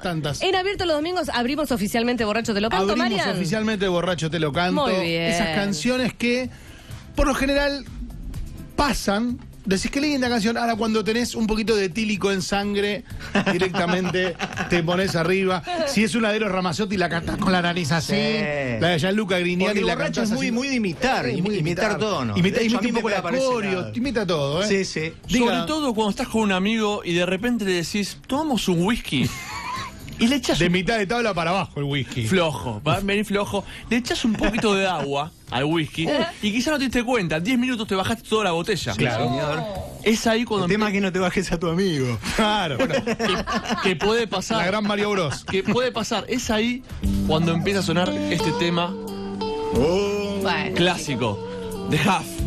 tantas. En Abierto los Domingos abrimos oficialmente Borracho Te Lo Canto, Marian. Abrimos oficialmente Borracho Te Lo Canto. Muy bien. Esas canciones que, por lo general, pasan. Decís que linda canción. Ahora, cuando tenés un poquito de tílico en sangre, directamente te pones arriba. Si es una de los Ramazzotti, la cantás con la nariz así. La de Gianluca Grignani, la cantás así. Es muy, muy de imitar, imitar todo, ¿no? Imita un poco la coreo, imita todo, ¿eh? Sí, sí. Sobre todo cuando estás con un amigo y de repente le decís, tomamos un whisky. Y le echás de mitad de tabla para abajo el whisky. Flojo, va a venir flojo. Le echás un poquito de agua al whisky y quizás no te diste cuenta. En 10 minutos te bajaste toda la botella. Claro. Señor. Es ahí cuando... El tema es que no te bajes a tu amigo. Claro. Bueno, que puede pasar... La gran Mario Bros. Que puede pasar. Es ahí cuando empieza a sonar este tema clásico de Huff.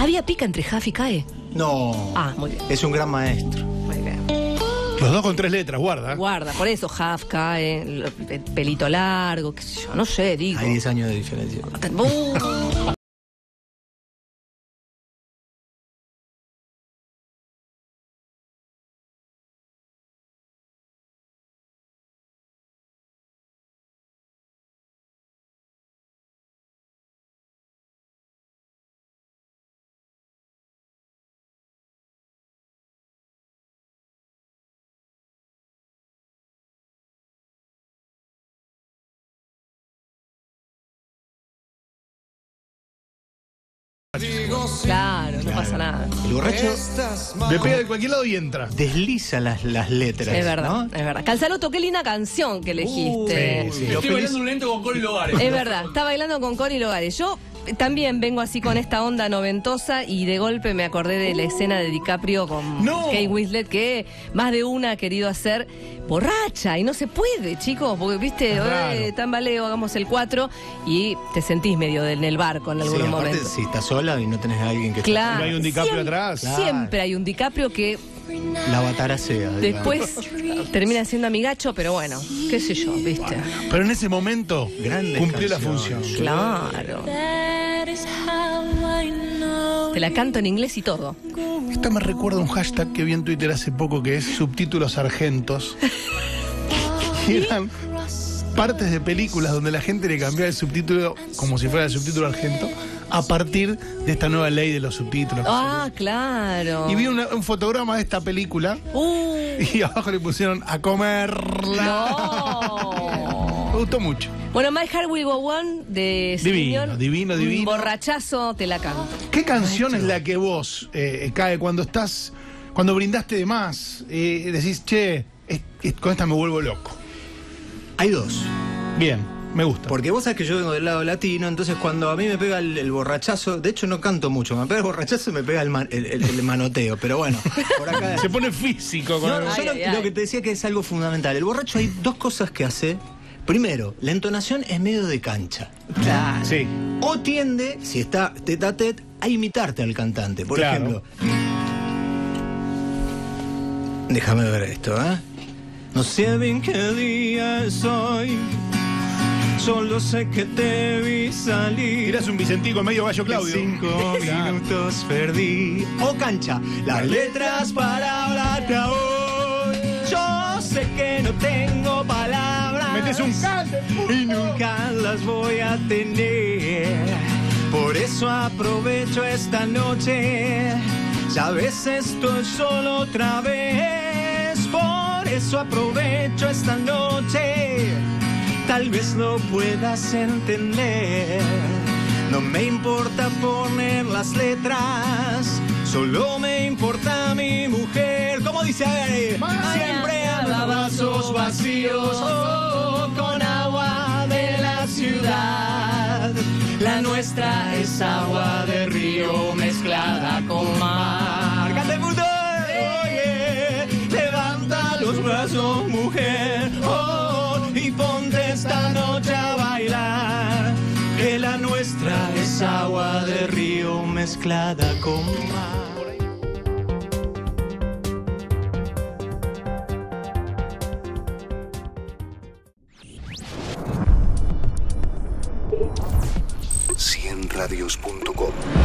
¿Había pica entre Huff y Kae? No. Ah, muy bien. Es un gran maestro. Muy bien. Los dos con tres letras, guarda. Guarda, por eso Jafka, pelito largo, qué sé yo, no sé, digo. Hay 10 años de diferencia. Claro, no pasa nada. El borracho le pega de cualquier lado y entra. Desliza las letras. Es verdad, ¿no? Es verdad. Calzarotto, qué linda canción que elegiste. Sí, sí. Estoy bailando un lento con Cori Logares. Es verdad, está bailando con Cori Logares. Yo también vengo así con esta onda noventosa y de golpe me acordé de la escena de DiCaprio con Kate Winslet, que más de una ha querido hacer borracha y no se puede, chicos, porque viste, tambaleo, hagamos el 4 y te sentís medio en el barco en algún momento. Si estás sola y no tenés a alguien que te... No hay un DiCaprio atrás. Siempre hay un DiCaprio que la avatar sea. Después termina siendo amigacho, pero bueno, qué sé yo, viste. Pero en ese momento cumplió la función. Claro. Te la canto en inglés y todo. Esta me recuerda a un hashtag que vi en Twitter hace poco que es subtítulos argentos. Que eran partes de películas donde la gente le cambiaba el subtítulo como si fuera el subtítulo argento a partir de esta nueva ley de los subtítulos. Ah, claro. Y vi un fotograma de esta película y abajo le pusieron a comerla. No. Me gustó mucho. Bueno, My Heart Will Go On de Señor. Divino. Borrachazo, te la canto. ¿Qué canción es la que vos, Kae, cuando brindaste de más, decís, che, con esta me vuelvo loco? Hay dos. Bien, me gusta. Porque vos sabés que yo vengo del lado latino, entonces cuando a mí me pega el borrachazo, de hecho no canto mucho, me pega el borrachazo y me pega el manoteo, pero bueno. Por acá se pone físico. Con lo que te decía que es algo fundamental. El borracho, hay dos cosas que hace. Primero, la entonación es medio de cancha. Claro. Sí. O tiende, si está tete a tete, a imitarte al cantante. Por ejemplo, déjame ver esto, ¿eh? No sé bien qué día es hoy, solo sé que te vi salir. Eras un Vicentico medio gallo Claudio. 5 minutos perdí. O cancha, las letras para hablarte hoy. Yo sé que no tengo palabras. Metes un cante y nunca las voy a tener. Por eso aprovecho esta noche. Ya a veces estoy solo otra vez. Por eso aprovecho esta noche, tal vez no puedas entender. No me importa poner las letras, solo me importa mi mujer. Como dice, siempre habrá vasos vacíos con agua de la ciudad. La nuestra es agua de río mezclada con mar. Los brazos, mujer, y ponte esta noche a bailar, que la nuestra es agua de río mezclada con mar. Radios.com